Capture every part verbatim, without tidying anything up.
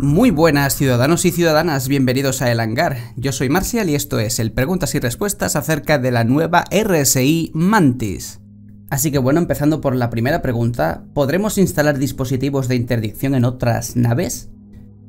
Muy buenas ciudadanos y ciudadanas, bienvenidos a El Hangar. Yo soy Marcial y esto es el Preguntas y Respuestas acerca de la nueva R S I Mantis. Así que bueno, empezando por la primera pregunta, ¿podremos instalar dispositivos de interdicción en otras naves?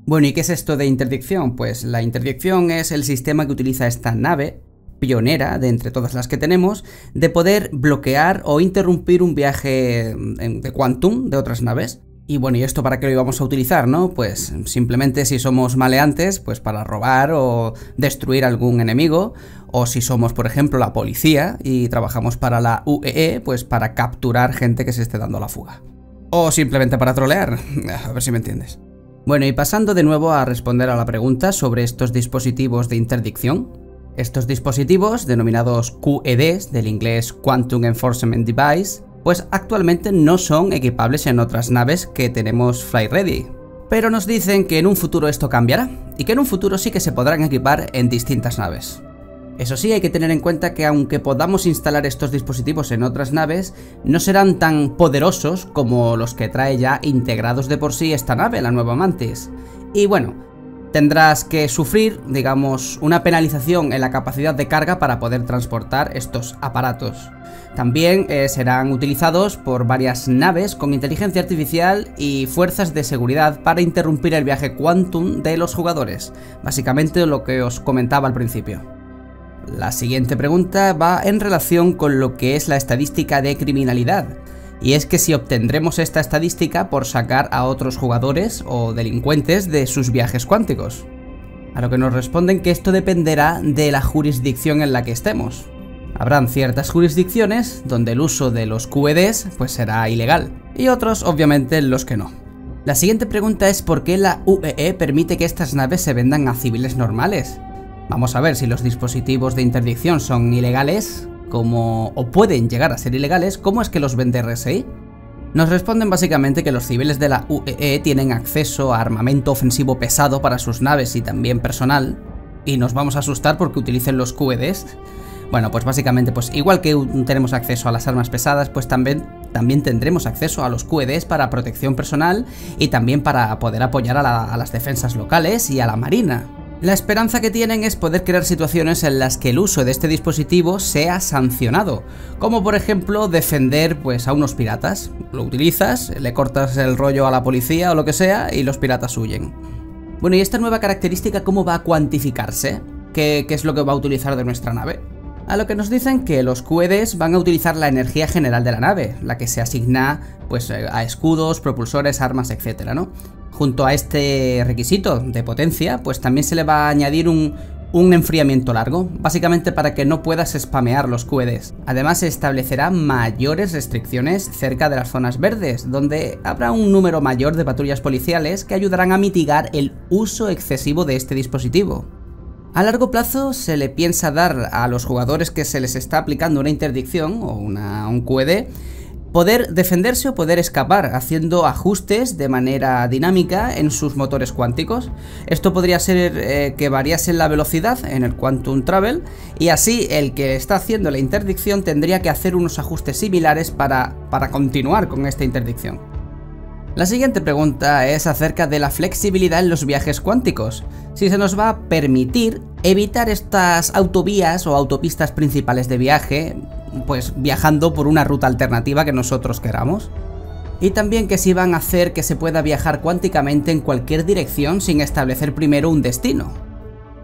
Bueno, ¿y qué es esto de interdicción? Pues la interdicción es el sistema que utiliza esta nave, pionera de entre todas las que tenemos, de poder bloquear o interrumpir un viaje de Quantum de otras naves. Y bueno, ¿y esto para qué lo íbamos a utilizar, no? Pues simplemente si somos maleantes, pues para robar o destruir algún enemigo, o si somos, por ejemplo, la policía y trabajamos para la U E E, pues para capturar gente que se esté dando la fuga. O simplemente para trolear, a ver si me entiendes. Bueno, y pasando de nuevo a responder a la pregunta sobre estos dispositivos de interdicción. Estos dispositivos, denominados Q E Ds, del inglés Quantum Enforcement Device, pues actualmente no son equipables en otras naves que tenemos fly ready, pero nos dicen que en un futuro esto cambiará y que en un futuro sí que se podrán equipar en distintas naves. Eso sí, hay que tener en cuenta que aunque podamos instalar estos dispositivos en otras naves, no serán tan poderosos como los que trae ya integrados de por sí esta nave, la nueva Mantis. Y bueno, tendrás que sufrir, digamos, una penalización en la capacidad de carga para poder transportar estos aparatos. También eh, serán utilizados por varias naves con inteligencia artificial y fuerzas de seguridad para interrumpir el viaje Quantum de los jugadores. Básicamente lo que os comentaba al principio. La siguiente pregunta va en relación con lo que es la estadística de criminalidad. Y es que si obtendremos esta estadística por sacar a otros jugadores o delincuentes de sus viajes cuánticos. A lo que nos responden que esto dependerá de la jurisdicción en la que estemos. Habrán ciertas jurisdicciones donde el uso de los Q E Ds pues será ilegal, y otros obviamente los que no. La siguiente pregunta es ¿por qué la U E E permite que estas naves se vendan a civiles normales? Vamos a ver, si los dispositivos de interdicción son ilegales, como o pueden llegar a ser ilegales, ¿cómo es que los vende R S I? Nos responden básicamente que los civiles de la U E E tienen acceso a armamento ofensivo pesado para sus naves y también personal, y nos vamos a asustar porque utilicen los Q E Ds. Bueno, pues básicamente, pues igual que tenemos acceso a las armas pesadas, pues también, también tendremos acceso a los Q E Ds para protección personal y también para poder apoyar a, la, a las defensas locales y a la marina. La esperanza que tienen es poder crear situaciones en las que el uso de este dispositivo sea sancionado, como por ejemplo defender pues a unos piratas. Lo utilizas, le cortas el rollo a la policía o lo que sea y los piratas huyen. Bueno, ¿y esta nueva característica cómo va a cuantificarse? ¿Qué, qué es lo que va a utilizar de nuestra nave? A lo que nos dicen que los Q E Ds van a utilizar la energía general de la nave, la que se asigna pues a escudos, propulsores, armas, etcétera, ¿no? Junto a este requisito de potencia, pues también se le va a añadir un, un enfriamiento largo, básicamente para que no puedas spamear los Q E Ds. Además, se establecerán mayores restricciones cerca de las zonas verdes, donde habrá un número mayor de patrullas policiales que ayudarán a mitigar el uso excesivo de este dispositivo. A largo plazo se le piensa dar a los jugadores que se les está aplicando una interdicción o una, un Q E D, poder defenderse o poder escapar haciendo ajustes de manera dinámica en sus motores cuánticos. Esto podría ser eh, que variase la velocidad en el Quantum Travel y así el que está haciendo la interdicción tendría que hacer unos ajustes similares para, para continuar con esta interdicción. La siguiente pregunta es acerca de la flexibilidad en los viajes cuánticos. Si se nos va a permitir evitar estas autovías o autopistas principales de viaje, pues viajando por una ruta alternativa que nosotros queramos. Y también que si van a hacer que se pueda viajar cuánticamente en cualquier dirección sin establecer primero un destino.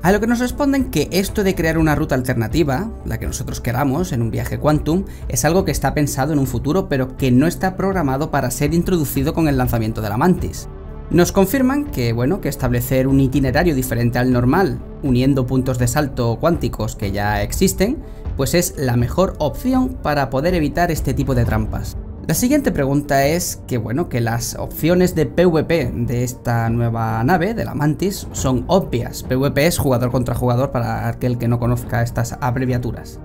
A lo que nos responden que esto de crear una ruta alternativa, la que nosotros queramos en un viaje Quantum, es algo que está pensado en un futuro pero que no está programado para ser introducido con el lanzamiento de la Mantis. Nos confirman que, bueno, que establecer un itinerario diferente al normal, uniendo puntos de salto cuánticos que ya existen, pues es la mejor opción para poder evitar este tipo de trampas. La siguiente pregunta es que, bueno, que las opciones de PvP de esta nueva nave, de la Mantis, son obvias. PvP es jugador contra jugador para aquel que no conozca estas abreviaturas.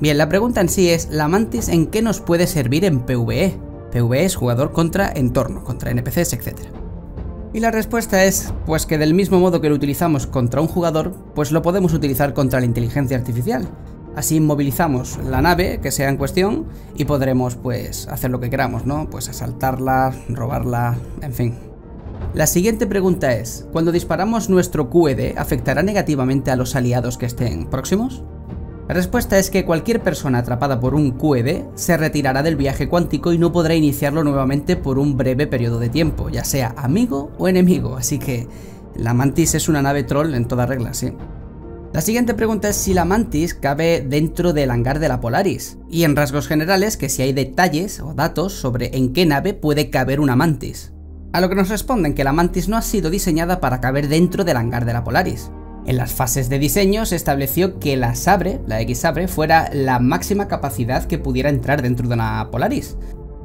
Bien, la pregunta en sí es, ¿la Mantis en qué nos puede servir en PvE? PvE es jugador contra entorno, contra N P Cs, etcétera. Y la respuesta es, pues que del mismo modo que lo utilizamos contra un jugador, pues lo podemos utilizar contra la inteligencia artificial. Así movilizamos la nave que sea en cuestión y podremos pues hacer lo que queramos, ¿no? Pues asaltarla, robarla, en fin. La siguiente pregunta es, ¿cuando disparamos nuestro Q E D afectará negativamente a los aliados que estén próximos? La respuesta es que cualquier persona atrapada por un Q E D se retirará del viaje cuántico y no podrá iniciarlo nuevamente por un breve periodo de tiempo, ya sea amigo o enemigo, así que la Mantis es una nave troll en toda regla, sí. La siguiente pregunta es si la Mantis cabe dentro del hangar de la Polaris, y en rasgos generales que si hay detalles o datos sobre en qué nave puede caber una Mantis. A lo que nos responden que la Mantis no ha sido diseñada para caber dentro del hangar de la Polaris. En las fases de diseño se estableció que la Sabre, la X-Sabre, fuera la máxima capacidad que pudiera entrar dentro de una Polaris.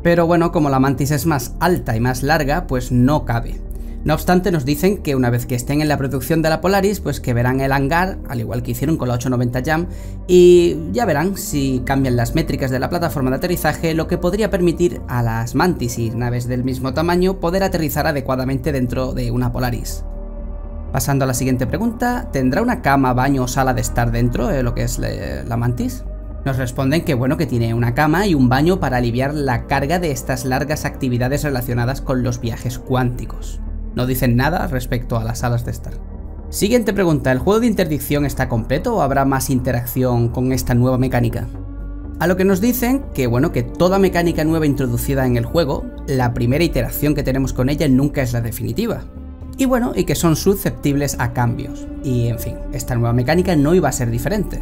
Pero bueno, como la Mantis es más alta y más larga, pues no cabe. No obstante, nos dicen que una vez que estén en la producción de la Polaris, pues que verán el hangar, al igual que hicieron con la ocho noventa Jam, y ya verán si cambian las métricas de la plataforma de aterrizaje, lo que podría permitir a las Mantis y naves del mismo tamaño poder aterrizar adecuadamente dentro de una Polaris. Pasando a la siguiente pregunta, ¿tendrá una cama, baño o sala de estar dentro de lo que es la, la Mantis? Nos responden que bueno, que tiene una cama y un baño para aliviar la carga de estas largas actividades relacionadas con los viajes cuánticos. No dicen nada respecto a las salas de estar. Siguiente pregunta, ¿el juego de interdicción está completo o habrá más interacción con esta nueva mecánica? A lo que nos dicen que bueno, que toda mecánica nueva introducida en el juego, la primera iteración que tenemos con ella nunca es la definitiva. Y bueno, y que son susceptibles a cambios. Y en fin, esta nueva mecánica no iba a ser diferente.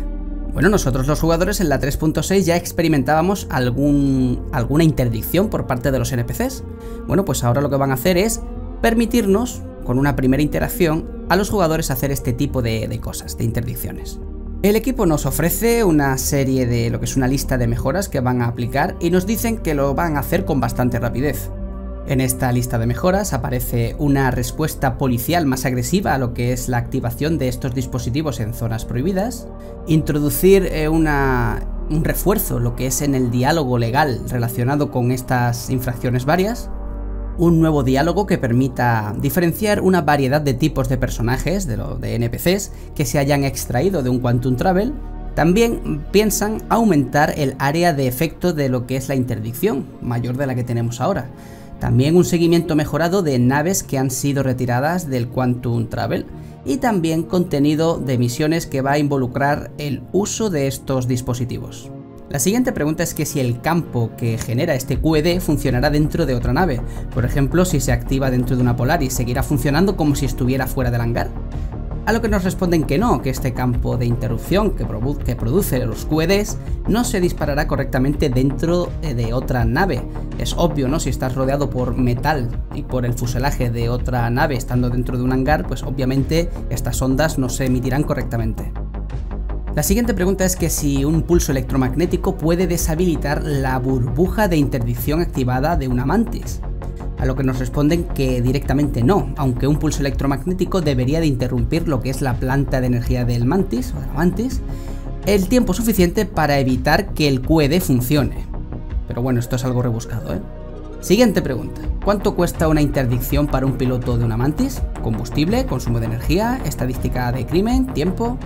Bueno, nosotros los jugadores en la tres punto seis ya experimentábamos algún, alguna interdicción por parte de los N P Cs. Bueno, pues ahora lo que van a hacer es permitirnos, con una primera interacción, a los jugadores hacer este tipo de, de cosas, de interdicciones. El equipo nos ofrece una serie de lo que es una lista de mejoras que van a aplicar y nos dicen que lo van a hacer con bastante rapidez. En esta lista de mejoras aparece una respuesta policial más agresiva a lo que es la activación de estos dispositivos en zonas prohibidas, introducir una, un refuerzo, lo que es en el diálogo legal relacionado con estas infracciones varias, un nuevo diálogo que permita diferenciar una variedad de tipos de personajes, de, lo, de N P Cs, que se hayan extraído de un Quantum Travel. También piensan aumentar el área de efecto de lo que es la interdicción, mayor de la que tenemos ahora. También un seguimiento mejorado de naves que han sido retiradas del Quantum Travel. Y también contenido de misiones que va a involucrar el uso de estos dispositivos. La siguiente pregunta es que si el campo que genera este Q E D funcionará dentro de otra nave. Por ejemplo, si se activa dentro de una Polaris, ¿seguirá funcionando como si estuviera fuera del hangar? A lo que nos responden que no, que este campo de interrupción que, produ que produce los Q E Ds no se disparará correctamente dentro de otra nave. Es obvio, ¿no? Si estás rodeado por metal y por el fuselaje de otra nave estando dentro de un hangar, pues obviamente estas ondas no se emitirán correctamente. La siguiente pregunta es que si un pulso electromagnético puede deshabilitar la burbuja de interdicción activada de una Mantis. A lo que nos responden que directamente no, aunque un pulso electromagnético debería de interrumpir lo que es la planta de energía del Mantis, o de la Mantis, el tiempo suficiente para evitar que el Q E D funcione. Pero bueno, esto es algo rebuscado, ¿eh? Siguiente pregunta, ¿cuánto cuesta una interdicción para un piloto de una Mantis? ¿Combustible, consumo de energía, estadística de crimen, tiempo...?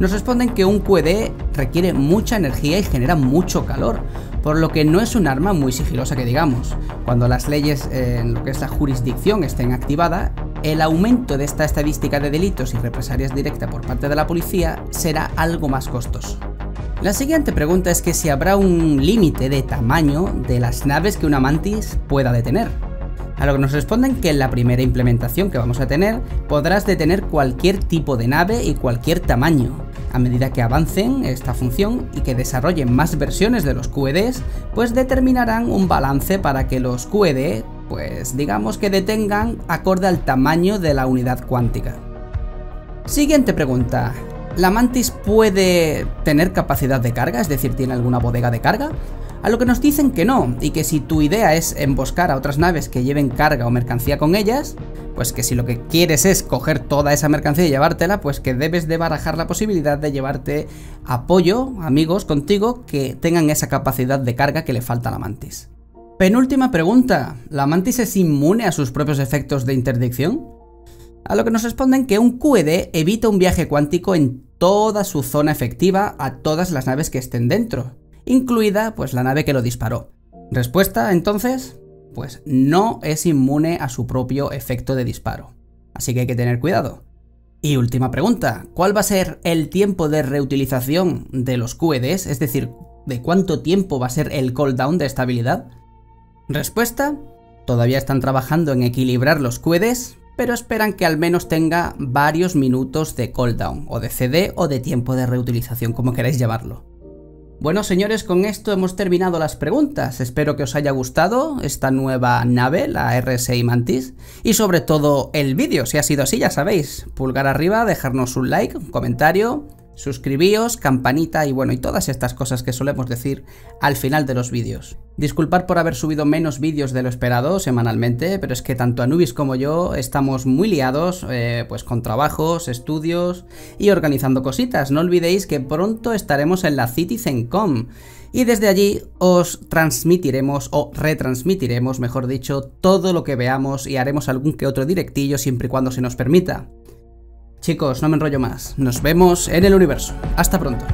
Nos responden que un Q E D requiere mucha energía y genera mucho calor, por lo que no es un arma muy sigilosa que digamos. Cuando las leyes en lo que es la jurisdicción estén activadas, el aumento de esta estadística de delitos y represalias directas por parte de la policía será algo más costoso. La siguiente pregunta es que si habrá un límite de tamaño de las naves que una Mantis pueda detener. A lo que nos responden que en la primera implementación que vamos a tener, podrás detener cualquier tipo de nave y cualquier tamaño. A medida que avancen esta función y que desarrollen más versiones de los Q E Ds, pues determinarán un balance para que los Q E D, pues digamos que detengan acorde al tamaño de la unidad cuántica. Siguiente pregunta, ¿la Mantis puede tener capacidad de carga? Es decir, ¿tiene alguna bodega de carga? A lo que nos dicen que no, y que si tu idea es emboscar a otras naves que lleven carga o mercancía con ellas, pues que si lo que quieres es coger toda esa mercancía y llevártela, pues que debes de barajar la posibilidad de llevarte apoyo, amigos contigo, que tengan esa capacidad de carga que le falta a la Mantis. Penúltima pregunta, ¿la Mantis es inmune a sus propios efectos de interdicción? A lo que nos responden que un Q E D evita un viaje cuántico en toda su zona efectiva a todas las naves que estén dentro, incluida pues la nave que lo disparó. Respuesta, entonces, pues no es inmune a su propio efecto de disparo. Así que hay que tener cuidado. Y última pregunta, ¿cuál va a ser el tiempo de reutilización de los Q E Ds? Es decir, ¿de cuánto tiempo va a ser el cooldown de esta habilidad? Respuesta, todavía están trabajando en equilibrar los Q E Ds, pero esperan que al menos tenga varios minutos de cooldown, o de C D, o de tiempo de reutilización, como queráis llamarlo. Bueno, señores, con esto hemos terminado las preguntas. Espero que os haya gustado esta nueva nave, la R S I Mantis, y sobre todo el vídeo. Si ha sido así, ya sabéis, pulgar arriba, dejarnos un like, un comentario, suscribíos, campanita y bueno, y todas estas cosas que solemos decir al final de los vídeos. Disculpad por haber subido menos vídeos de lo esperado semanalmente, pero es que tanto Anubis como yo estamos muy liados eh, pues con trabajos, estudios y organizando cositas. No olvidéis que pronto estaremos en la CitizenCom y desde allí os transmitiremos o retransmitiremos, mejor dicho, todo lo que veamos y haremos algún que otro directillo siempre y cuando se nos permita. Chicos, no me enrollo más. Nos vemos en el universo. Hasta pronto.